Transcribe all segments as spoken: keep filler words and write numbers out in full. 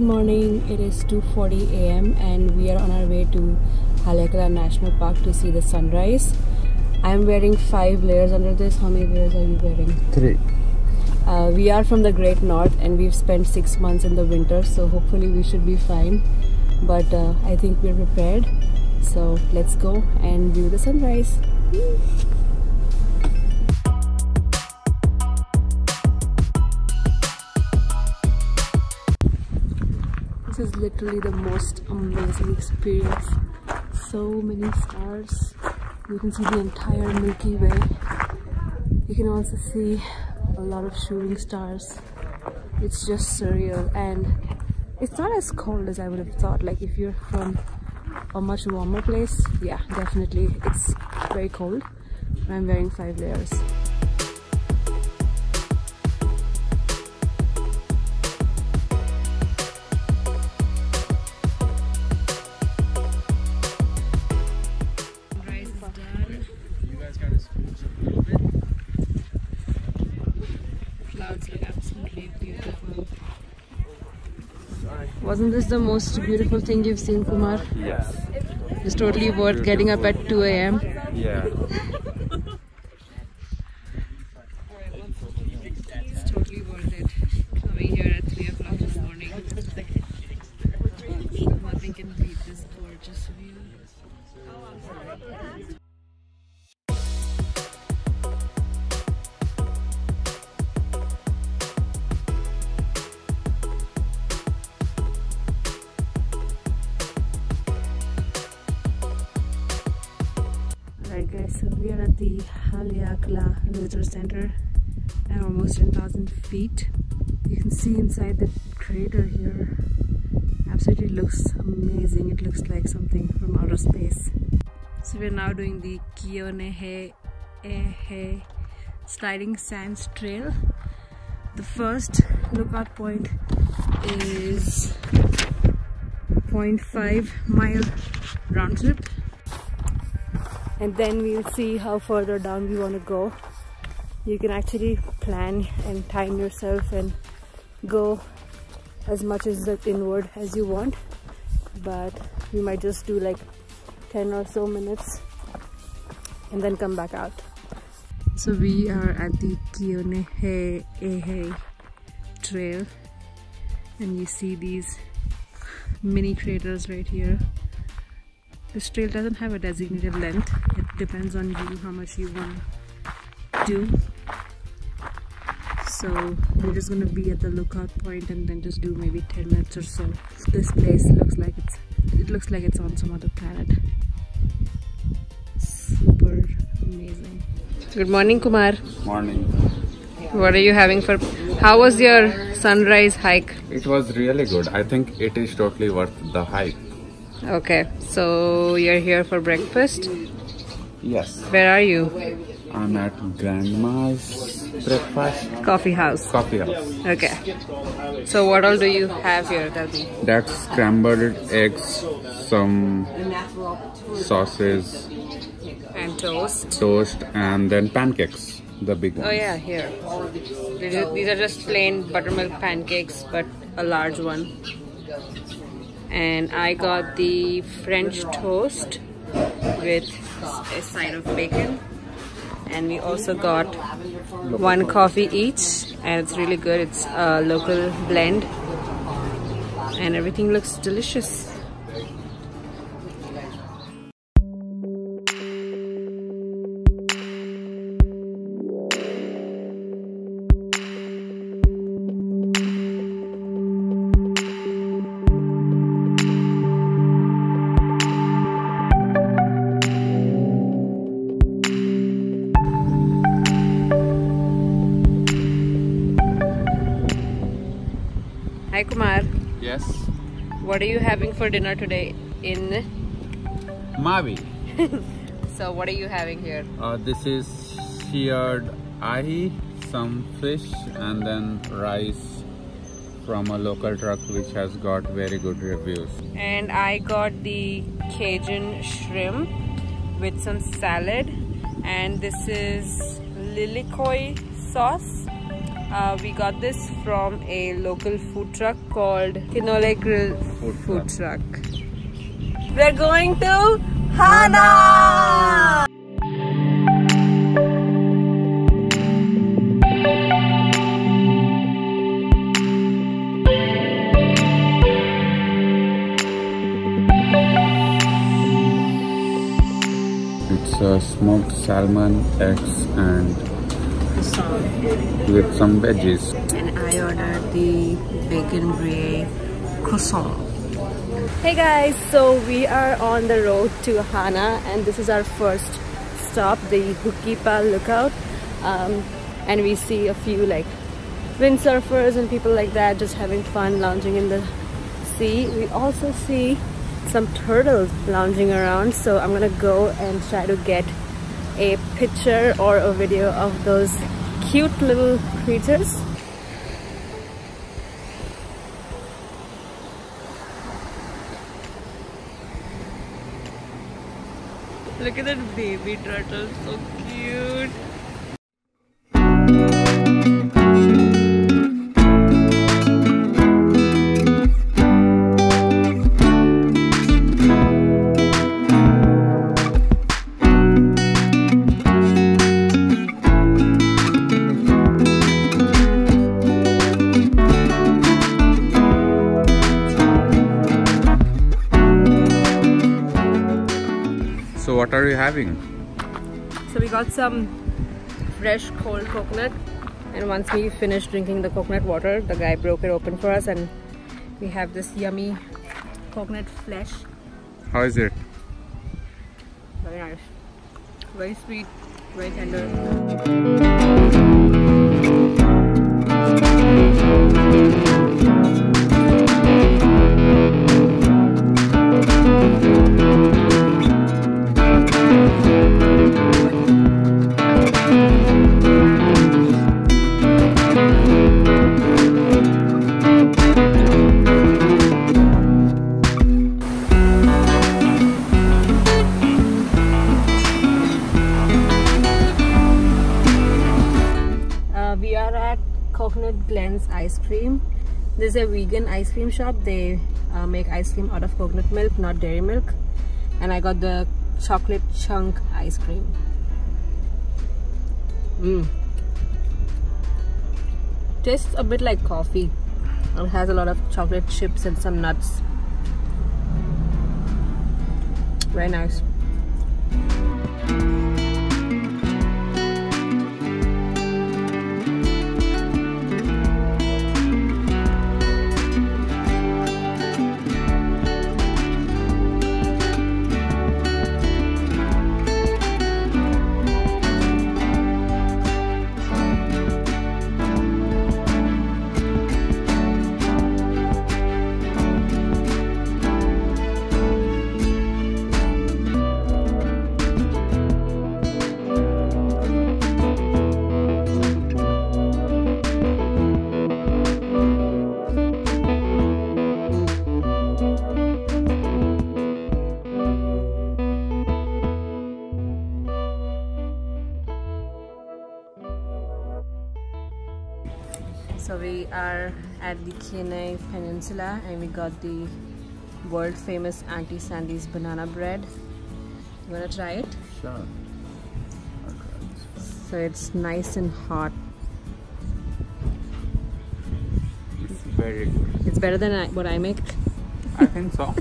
Good morning, it is two forty a m and we are on our way to Haleakala National Park to see the sunrise. I am wearing five layers under this. How many layers are you wearing? Three. Uh, we are from the Great North and we've spent six months in the winter, so hopefully we should be fine. But uh, I think we're prepared. So let's go and view the sunrise. Mm. Is literally the most amazing experience. So many stars. You can see the entire Milky Way. You can also see a lot of shooting stars. It's just surreal, and it's not as cold as I would have thought. Like if you're from a much warmer place, yeah, definitely it's very cold. I'm wearing five layers. Wasn't this the most beautiful thing you've seen, Kumar? Yes. It's totally worth getting up at two a m Yeah. It's totally worth it. Coming here at three o'clock this morning. Nothing can beat this gorgeous view. So we are at the Haleakala Visitor Center at almost ten thousand feet. You can see inside the crater here. Absolutely looks amazing. It looks like something from outer space. So we are now doing the Keonehe Sliding Sands Trail. The first lookout point is zero point five mile round trip. And then we'll see how further down we want to go. You can actually plan and time yourself and go as much as the inward as you want. But we might just do like ten or so minutes and then come back out. So we are at the Keonehe'ehe'e Trail, and you see these mini craters right here. This trail doesn't have a designated length. It depends on you how much you want to do. So we're just going to be at the lookout point and then just do maybe ten minutes or so. This place looks like it's it looks like it's on some other planet. Super amazing. Good morning, Kumar. Morning. What are you having for? How was your sunrise hike? It was really good. I think it is totally worth the hike. Okay, so you're here for breakfast? Yes. Where are you? I'm at Grandma's breakfast coffee house. Coffee house. Okay. So what all do you have here? That's scrambled eggs, some sauces, and toast. Toast and then pancakes, the big ones. Oh yeah, here. These are just plain buttermilk pancakes, but a large one. And I got the French toast with a side of bacon, and we also got one coffee each, and it's really good. It's a local blend and everything looks delicious. Hi Kumar. Yes. What are you having for dinner today in Maui? So what are you having here? Uh, this is seared ahi, some fish, and then rice from a local truck which has got very good reviews. And I got the Cajun shrimp with some salad, and this is lilikoi sauce Uh, we got this from a local food truck called Kinole Grill Food, food truck. truck. We're going to Hana! It's a smoked salmon, eggs, and with some veggies. And I ordered the bacon brie croissant. Hey guys, so we are on the road to Hana, and this is our first stop, the Hookipa Lookout. Um, and we see a few like windsurfers and people like that just having fun lounging in the sea. We also see some turtles lounging around, so I'm gonna go and try to get a picture or a video of those cute little creatures. Look at that baby turtle, so cute. What are you having? So we got some fresh cold coconut, and once we finished drinking the coconut water, the guy broke it open for us, and we have this yummy coconut flesh. How is it? Very nice. Very sweet, very tender. Ice cream. This is a vegan ice cream shop. They uh, make ice cream out of coconut milk, not dairy milk. And I got the chocolate chunk ice cream. Mmm. Tastes a bit like coffee. It has a lot of chocolate chips and some nuts. Very nice. So we are at the Keanae Peninsula, and we got the world famous Auntie Sandy's banana bread. You wanna try it? Sure. Okay, so it's nice and hot. It's very good. It's better than I, what I make? I think so.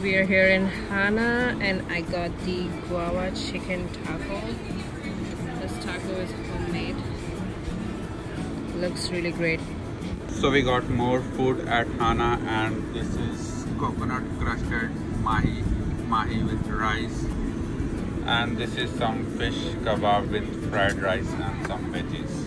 We're here in Hana, and I got the guava chicken taco. This taco is homemade. Looks really great. So we got more food at Hana, and this is coconut crusted mahi mahi with rice, and this is some fish kebab with fried rice and some veggies.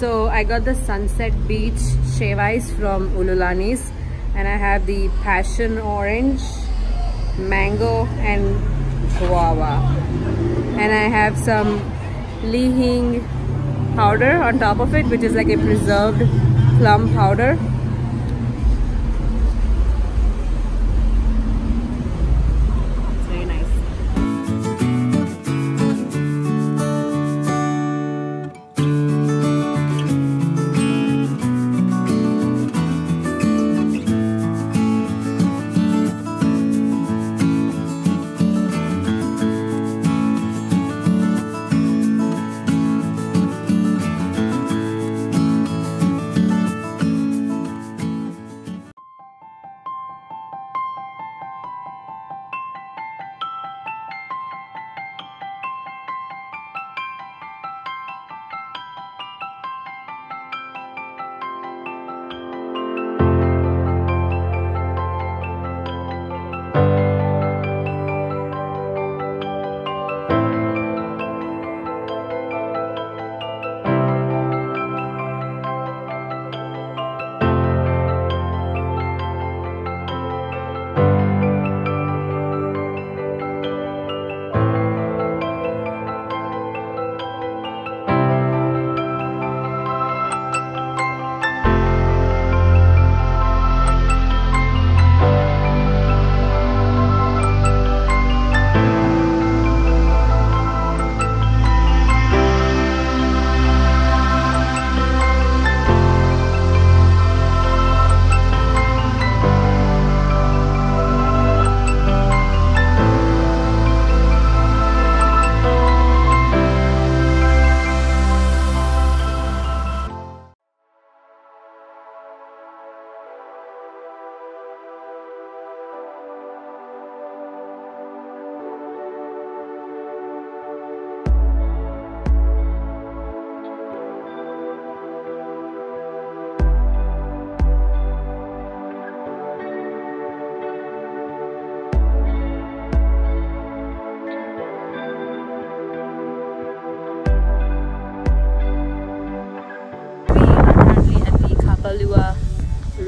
So I got the Sunset Beach shave ice from Ululani's, and I have the passion orange, mango and guava, and I have some lihing powder on top of it, which is like a preserved plum powder.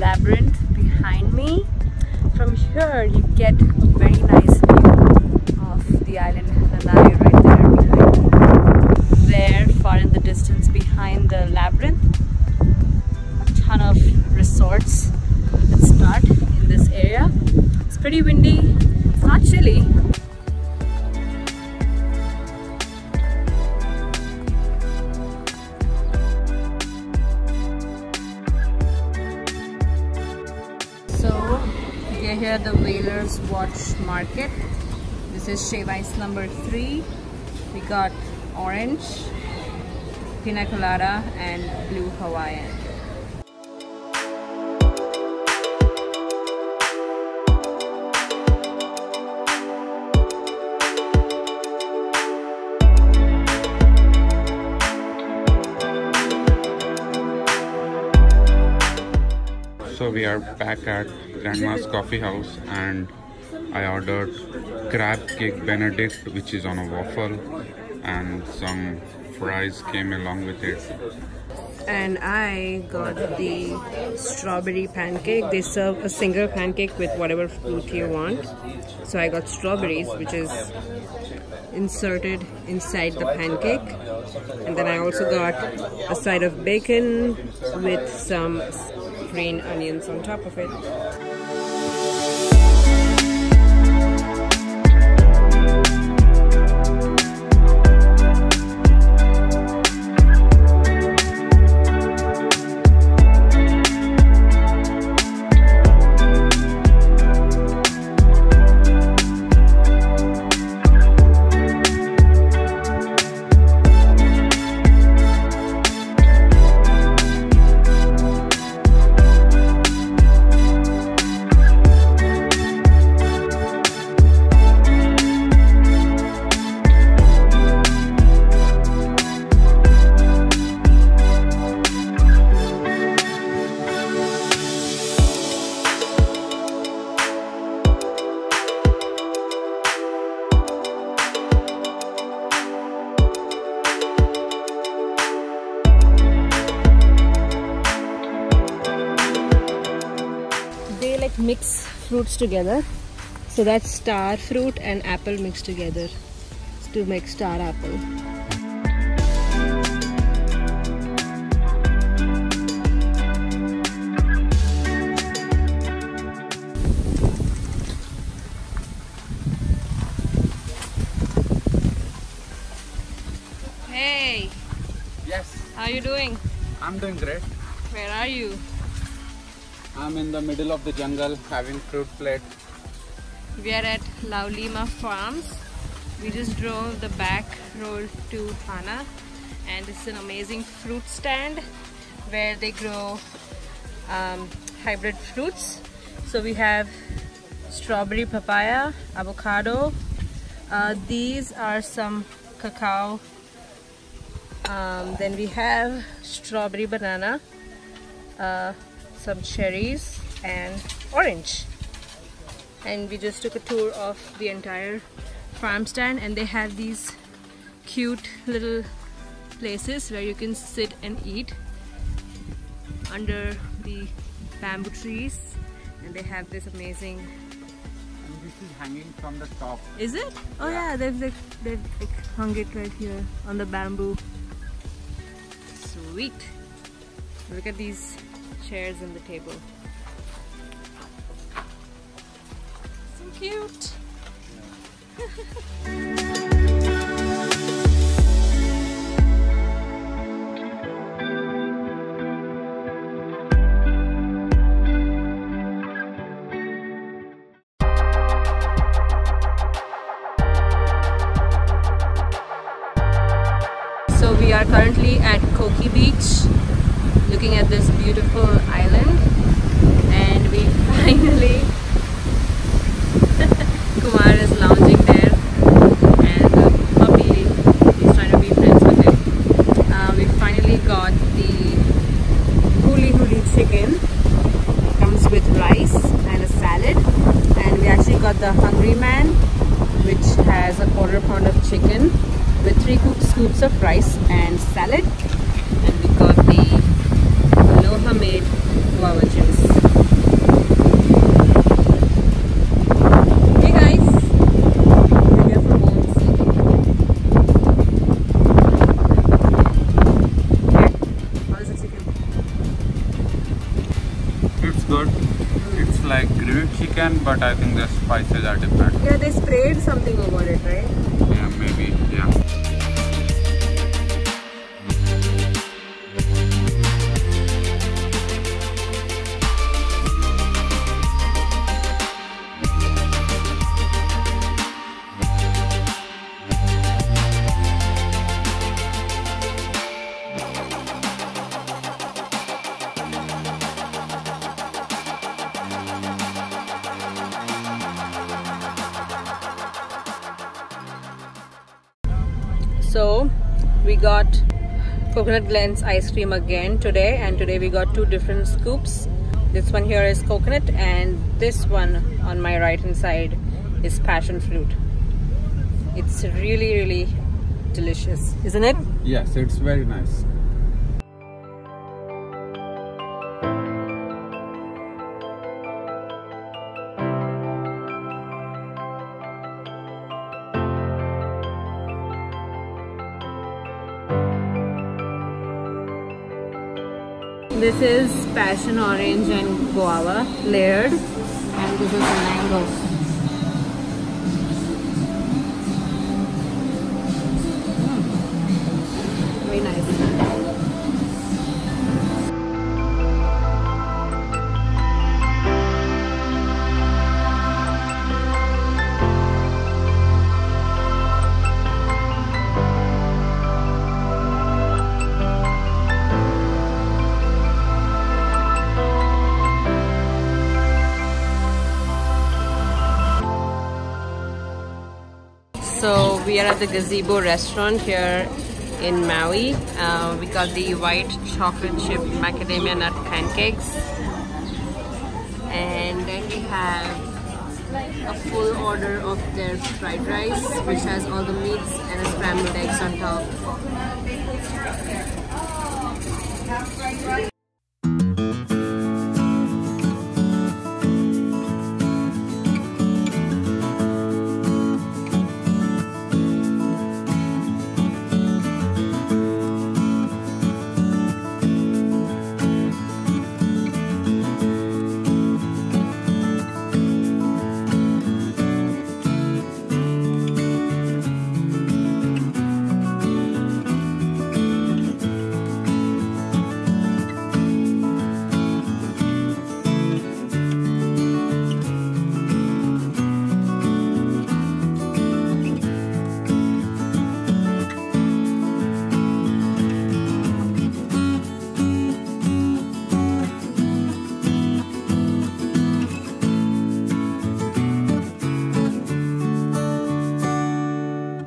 Labyrinth behind me. From here you get a very nice view of the island Lanai right there behind me. There far in the distance behind the labyrinth, a ton of resorts that start in this area. It's pretty windy, it's not chilly. Here the Whalers Watch Market. This is shave ice number three. We got orange, pina colada and blue Hawaiian. So we are back at Grandma's coffee house, and I ordered crab cake Benedict, which is on a waffle, and some fries came along with it. And I got the strawberry pancake. They serve a single pancake with whatever fruit you want. So I got strawberries, which is inserted inside the pancake. And then I also got a side of bacon with some green onions on top of it. like mix fruits together. So that's star fruit and apple mixed together to make star apple. Hey! Yes. How are you doing? I'm doing great. Where are you? I'm in the middle of the jungle having fruit plate. We are at Laulima Farms. We just drove the back road to Thana, and it's an amazing fruit stand where they grow um, hybrid fruits. So we have strawberry, papaya, avocado. Uh, these are some cacao. Um, then we have strawberry, banana, uh, some cherries and orange. And we just took a tour of the entire farm stand, and they have these cute little places where you can sit and eat under the bamboo trees, and they have this amazing, and this is hanging from the top. Is it? Oh yeah, yeah they've, like, they've like hung it right here on the bamboo. Sweet. Look at these chairs and the table. Cute. So we are currently at Koki Beach, looking at this beautiful island, and we finally of rice and salad, and we got the Aloha made guava juice. Hey guys, we're here for Bones. How is the chicken? It's good. It's like grilled chicken, but I think the spices are different. Yeah, they sprayed something over it, right? Yeah, maybe, yeah. So we got Coconut Glens ice cream again today, and today we got two different scoops. This one here is coconut, and this one on my right hand side is passion fruit. It's really really delicious, isn't it? Yes, it's very nice. This is passion orange and guava layered, and this is mango. Mm. Very nice. So we are at the Gazebo restaurant here in Maui. Uh, we got the white chocolate chip macadamia nut pancakes, and then we have a full order of their fried rice, which has all the meats and a scrambled eggs on top.